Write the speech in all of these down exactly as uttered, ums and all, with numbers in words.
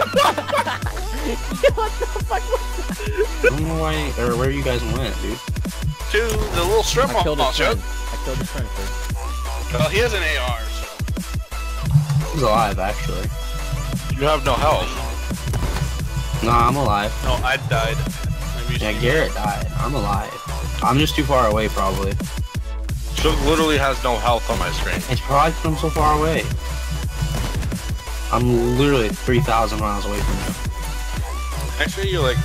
What the fuck was that? I don't know why, or where you guys went, dude. To the little strip mall. I killed his friend. I killed his friend first. Well, he has an A R, so... He's alive, actually. You have no health. Nah, I'm alive. No, I died. Yeah, Garrett died. I'm alive. I'm just too far away, probably. Shook literally has no health on my screen. It's probably from so far away. I'm literally three thousand miles away from you. Actually, you're like,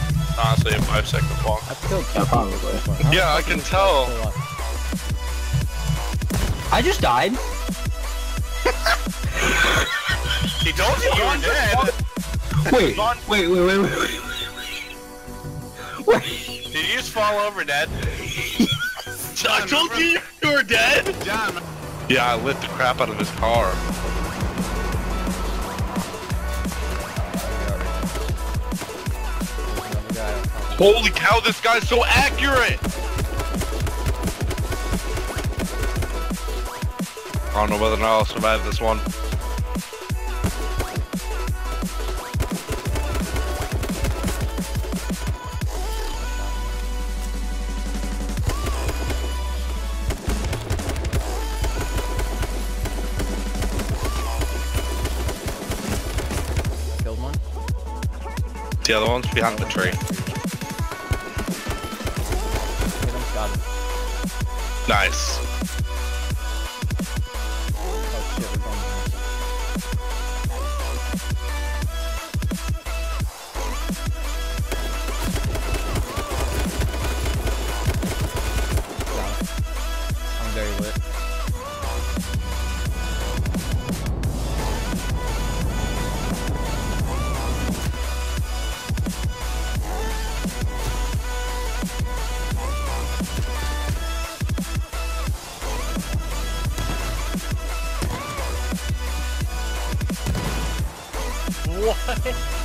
honestly, a five second walk. I feel yeah, probably. How yeah, I can tell. I just died. He told you you're dead. Wait, wait, wait, wait, wait, wait, wait, wait. Did you just fall over, Dad? John, I told you you were dead. John. Yeah, I lit the crap out of his car. Holy cow, this guy's so accurate! I don't know whether or not I'll survive this one. Killed one? The other one's behind the tree. Nice. Oh shit, we're going. I'm very lit. What?